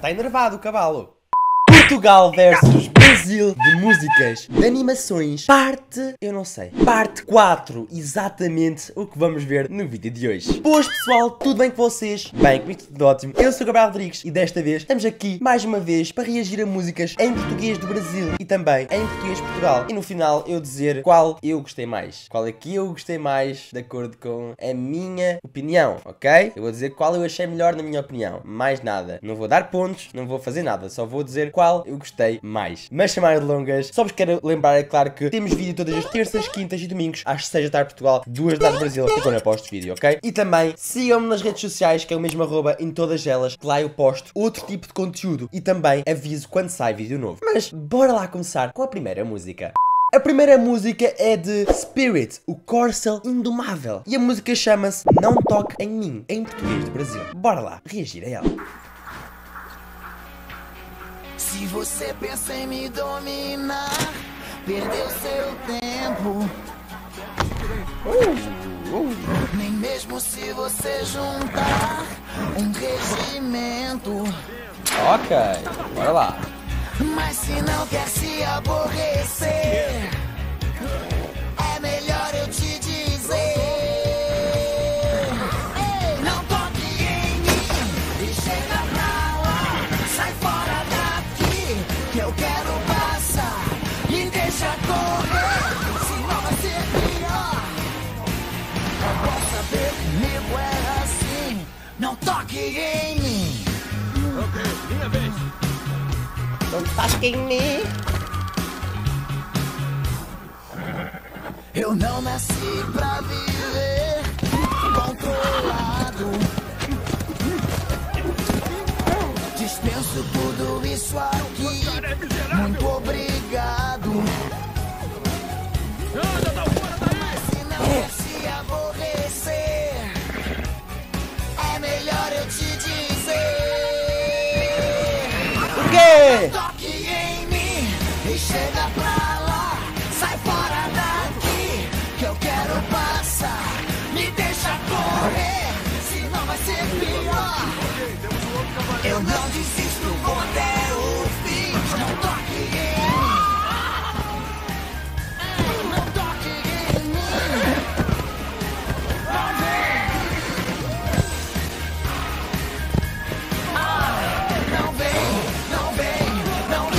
está enervado o cavalo. Portugal versus Brasil de músicas, de animações, parte... eu não sei. Parte 4, exatamente o que vamos ver no vídeo de hoje. Pois pessoal, tudo bem com vocês? Bem, comigo tudo ótimo. Eu sou o Gabriel Rodrigues e desta vez estamos aqui, mais uma vez, para reagir a músicas em português do Brasil e também em português de Portugal. E no final eu dizer qual eu gostei mais. Qual é que eu gostei mais, de acordo com a minha opinião, ok? Eu vou dizer qual eu achei melhor na minha opinião. Mais nada. Não vou dar pontos, não vou fazer nada. Só vou dizer qual eu gostei mais. Mas sem mais delongas, só vos quero lembrar, é claro, que temos vídeo todas as terças, quintas e domingos às 6 da tarde Portugal, 2 da tarde Brasil, e quando eu posto o vídeo, ok? E também sigam-me nas redes sociais, que é o mesmo arroba em todas elas, que lá eu posto outro tipo de conteúdo e também aviso quando sai vídeo novo. Mas bora lá começar com a primeira música. A primeira música é de Spirit, o Corcel Indomável, e a música chama-se Não Toque em Mim, em português do Brasil. Bora lá reagir a ela. Se você pensa em me dominar, perdeu seu tempo. Nem mesmo se você juntar um regimento. Ok, bora lá. Mas se não quer se aborrecer, é melhor eu te dizer. Não toque em mim. Eu não nasci pra viver controlado. Dispenso tudo isso aqui. Muito obrigado. Mas se não quer se aborrecer, é melhor eu te dizer. Por quê? Chega pra lá, sai fora daqui, que eu quero passar. Me deixa correr, senão vai ser pior. Eu não desisto, vou até o fim. Não toque em mim, não toque em mim. Não vem, não vem, não vem, não vem.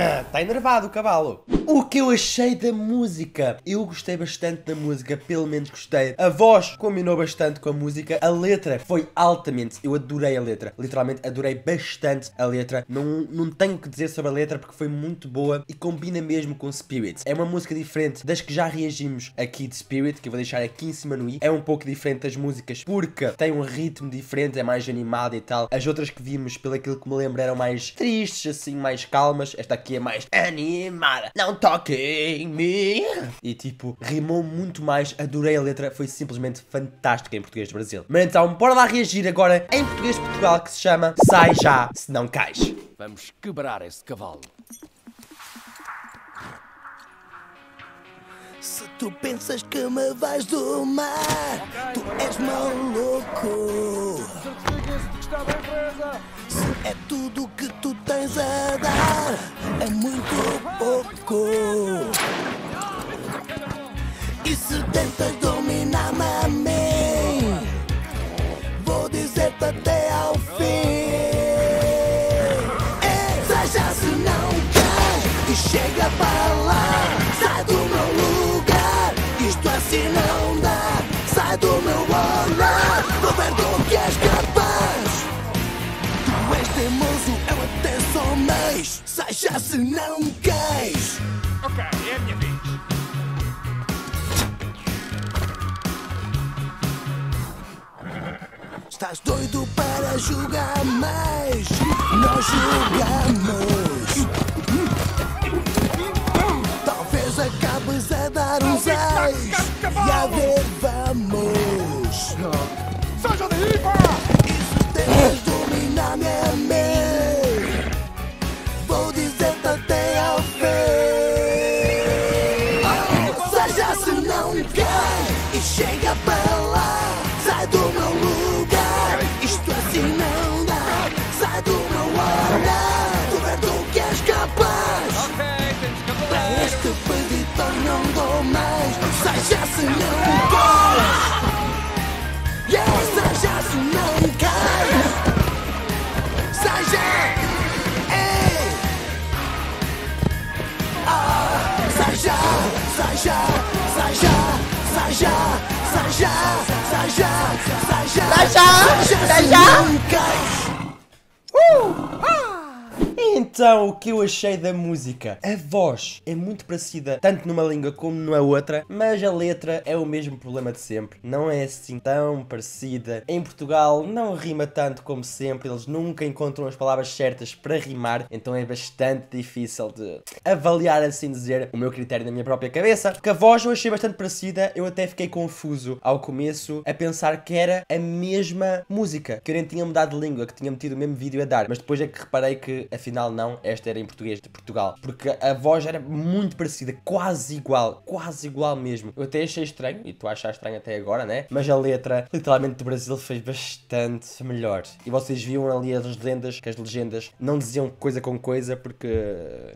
Está enervado o cavalo. O que eu achei da música? Eu gostei bastante da música, pelo menos gostei. A voz combinou bastante com a música. A letra foi altamente, eu adorei a letra. Literalmente adorei bastante a letra. Não tenho o que dizer sobre a letra, porque foi muito boa e combina mesmo com Spirit. É uma música diferente das que já reagimos aqui de Spirit, que eu vou deixar aqui em cima no i. É um pouco diferente das músicas, porque tem um ritmo diferente, é mais animada e tal. As outras que vimos, pelo aquilo que me lembro, eram mais tristes, assim, mais calmas. Esta aqui é mais animada. Não toque em mim. E tipo, rimou muito mais. Adorei a letra, foi simplesmente fantástica em português do Brasil. Mas então, bora lá reagir agora em português de Portugal, que se chama Sai Já, Se Não Cais. Vamos quebrar esse cavalo. Se tu pensas que me vais domar, tu és maluco. Se é tudo que tu tens a dar, é muito pouco. E se tentas dominar-me a mim, vou dizer-te até ao fim. É, sai já se não queres, e chega para lá. Sai do meu lugar, isto assim não dá. Sai do meu olhar, vou ver do que és capaz. Tu és teimoso, eu até sou mais. Sai já se não queres. Ok, é a minha vez. Estás doido para julgar mais? Nós julgamos. Acabas a dar uns ais e a ver vamos. Seja daí, pá! E se tentas dominar minha mente, vou dizer-te até ao fim. Seja se não Saia, senão cai! Saia! Ei! Ah! Saia! Saia! Saia! Saia! Saia! Saia! Saia! Saia! Então, o que eu achei da música? A voz é muito parecida, tanto numa língua como na outra, mas a letra é o mesmo problema de sempre. Não é assim tão parecida. Em Portugal não rima tanto como sempre, eles nunca encontram as palavras certas para rimar, então é bastante difícil de avaliar, assim dizer, o meu critério na minha própria cabeça. Porque a voz eu achei bastante parecida, eu até fiquei confuso ao começo a pensar que era a mesma música, que eu nem tinha mudado de língua, que tinha metido o mesmo vídeo a dar, mas depois é que reparei que, afinal, não, esta era em português de Portugal, porque a voz era muito parecida, quase igual mesmo. Eu até achei estranho, e tu achas estranho até agora, né? Mas a letra, literalmente, do Brasil fez bastante melhor. E vocês viam ali as legendas, que as legendas não diziam coisa com coisa, porque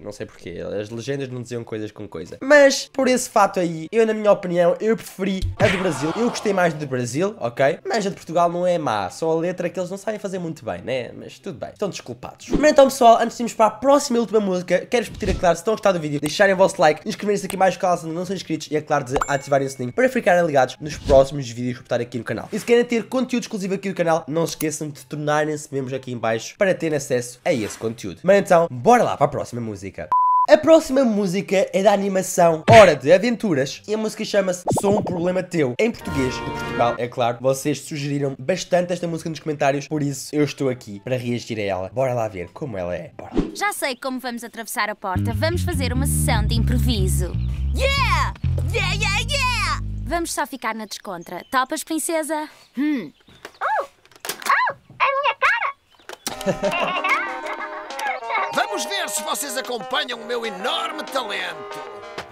não sei porquê, as legendas não diziam coisas com coisa. Mas, por esse fato aí, eu, na minha opinião, eu preferi a do Brasil. Eu gostei mais do Brasil, ok? Mas a de Portugal não é má, só a letra que eles não sabem fazer muito bem, né? Mas tudo bem, estão desculpados. Mas então, pessoal, antes de irmos para a próxima e última música, quero-vos pedir, é claro, se estão a gostar do vídeo, deixarem o vosso like, inscreverem-se aqui mais caso não são inscritos e, é claro, de ativarem o sininho para ficarem ligados nos próximos vídeos por estar aqui no canal. E se querem ter conteúdo exclusivo aqui no canal, não se esqueçam de tornarem-se membros aqui em baixo para terem acesso a esse conteúdo. Mas então, bora lá para a próxima música. A próxima música é da animação Hora de Aventuras e a música chama-se Só um Problema Teu, em português de Portugal, é claro. Vocês sugeriram bastante esta música nos comentários, por isso eu estou aqui para reagir a ela. Bora lá ver como ela é. Bora. Já sei como vamos atravessar a porta. Vamos fazer uma sessão de improviso. Yeah! Yeah, yeah, yeah! Vamos só ficar na descontra. Topas, princesa? Oh! É a minha cara! Vamos ver se vocês acompanham o meu enorme talento.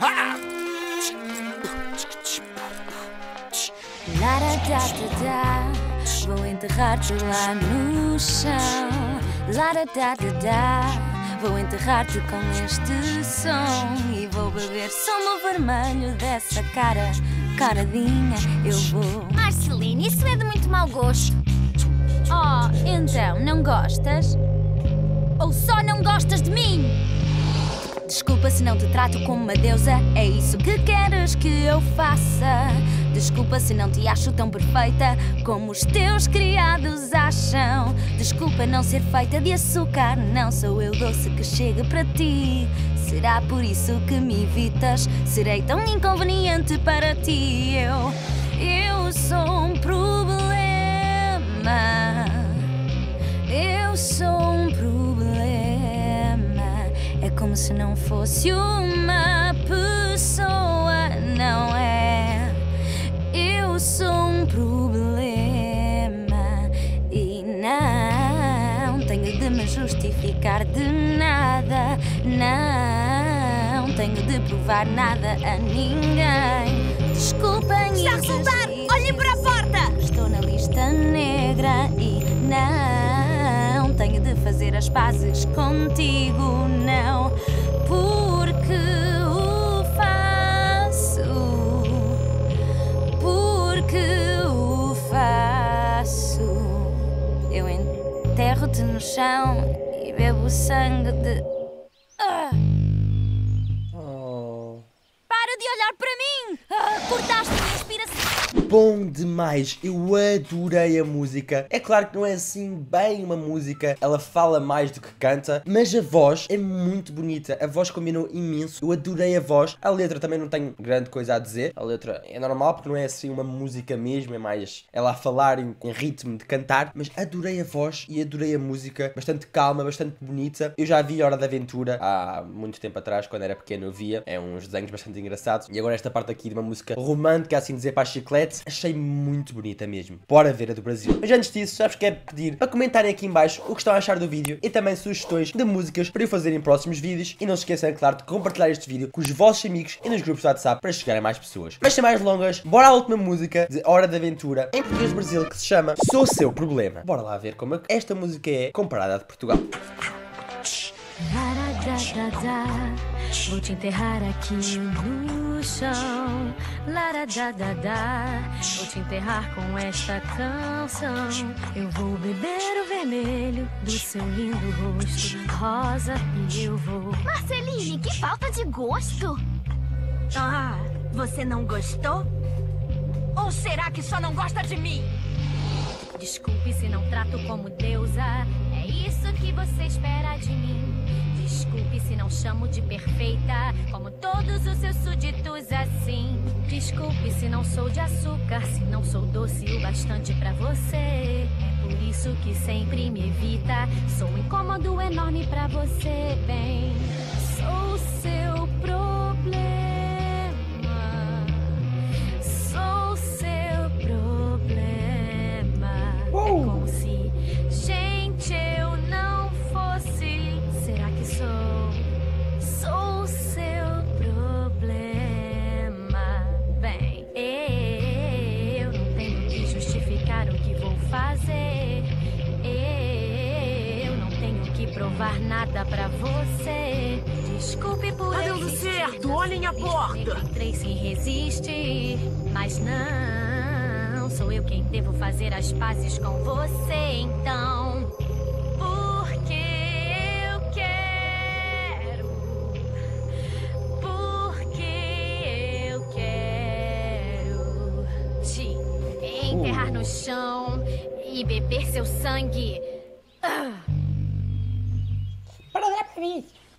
Ah! Vou enterrar-te lá no chão. Vou enterrar-te com este som. E vou beber só no vermelho dessa cara. Caradinha, eu vou. Marceline, isso é de muito mau gosto. Oh, então, não gostas? Ou só não gostas de mim? Desculpa se não te trato como uma deusa. É isso que queres que eu faça? Desculpa se não te acho tão perfeita como os teus criados acham. Desculpa não ser feita de açúcar. Não sou eu doce que chegue para ti. Será por isso que me evitas? Serei tão inconveniente para ti. Eu sou um problema. Eu sou um problema. É como se não fosse uma pessoa, não é? Eu sou um problema e não tenho de me justificar de nada. Não tenho de provar nada a ninguém. Desculpem. Está a resultar! Olhem para a porta! Estou na lista negra e não tenho de fazer as pazes contigo, não, porque o faço, eu enterro-te no chão e bebo sangue de... Para de olhar para mim! Cortaste a minha inspiração! Bom demais, eu adorei a música. É claro que não é assim bem uma música, ela fala mais do que canta, mas a voz é muito bonita, a voz combinou imenso, eu adorei a voz. A letra também não tenho grande coisa a dizer, a letra é normal porque não é assim uma música mesmo, é mais ela a falar em ritmo de cantar, mas adorei a voz e adorei a música, bastante calma, bastante bonita. Eu já vi Hora da Aventura há muito tempo atrás, quando era pequeno eu via, é uns desenhos bastante engraçados, e agora esta parte aqui de uma música romântica, assim dizer, para a chiclete, achei muito bonita mesmo. Bora ver a do Brasil. Mas antes disso, já vos quero pedir para comentarem aqui em baixo o que estão a achar do vídeo e também sugestões de músicas para eu fazer em próximos vídeos. E não se esqueçam, é claro, de compartilhar este vídeo com os vossos amigos e nos grupos do WhatsApp para chegar a mais pessoas. Mas sem mais delongas, bora à última música de Hora de Aventura em português do Brasil, que se chama Sou Seu Problema. Bora lá ver como é que esta música é comparada à de Portugal. Vou te enterrar aqui no no chão, laradadadá. Vou te enterrar com esta canção. Eu vou beber o vermelho do seu lindo rosto, rosa, e eu vou... Marceline, que falta de gosto! Ah, você não gostou? Ou será que só não gosta de mim? Desculpe se não trato como deusa, é isso que você espera de mim. Desculpe se não chamo de perfeita, como todos os seus súditos assim. Desculpe se não sou de açúcar, se não sou doce o bastante pra você. É por isso que sempre me evita, sou um incômodo enorme pra você, bem. Sou seu problema, sou seu problema. É como se, gente, eu não fosse... Será que sou seu problema? Bem, eu não tenho que justificar o que vou fazer. Eu não tenho que provar nada pra você. Desculpe por tá dando certo, olhem a porta. Tracy resiste, mas não sou eu quem devo fazer as pazes com você, então. Porque eu quero te enterrar no chão e beber seu sangue.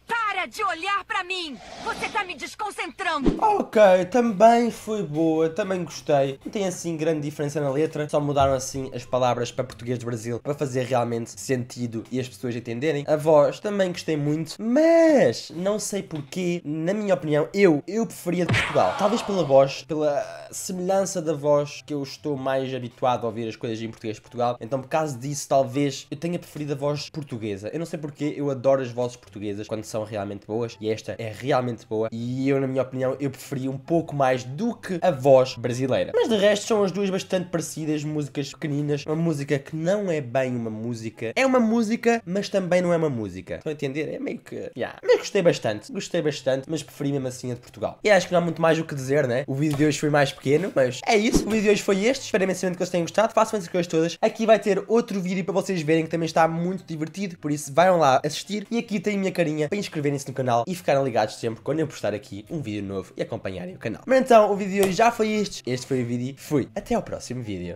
Para de olhar pra mim! Você tá me desconcentrando! Ok, também foi boa, também gostei. Não tem assim grande diferença na letra, só mudaram assim as palavras para português do Brasil para fazer realmente sentido e as pessoas entenderem. A voz também gostei muito, mas não sei porquê, na minha opinião, eu preferia de Portugal. Talvez pela voz, pela semelhança da voz que eu estou mais habituado a ouvir as coisas em português de Portugal. Então por causa disso, talvez eu tenha preferido a voz portuguesa. Eu não sei porquê, eu adoro as vozes portuguesas quando são realmente boas, e esta é realmente boa, e eu, na minha opinião, eu preferi um pouco mais do que a voz brasileira. Mas de resto são as duas bastante parecidas, músicas pequeninas, uma música que não é bem uma música, é uma música, mas também não é uma música. Estão a entender? É meio que... Yeah. Mas gostei bastante, mas preferi mesmo assim a de Portugal. E acho que não há muito mais o que dizer, né? O vídeo de hoje foi mais pequeno, mas é isso. O vídeo de hoje foi este, espero imensamente que vocês tenham gostado, façam essas coisas todas. Aqui vai ter outro vídeo para vocês verem que também está muito divertido, por isso vão lá assistir, e aqui tem a minha carinha para inscreverem-se no canal e ficarem ligados sempre quando eu postar aqui um vídeo novo e acompanharem o canal. Mas então, o vídeo de hoje já foi este. Este foi o vídeo. Fui. Até ao próximo vídeo.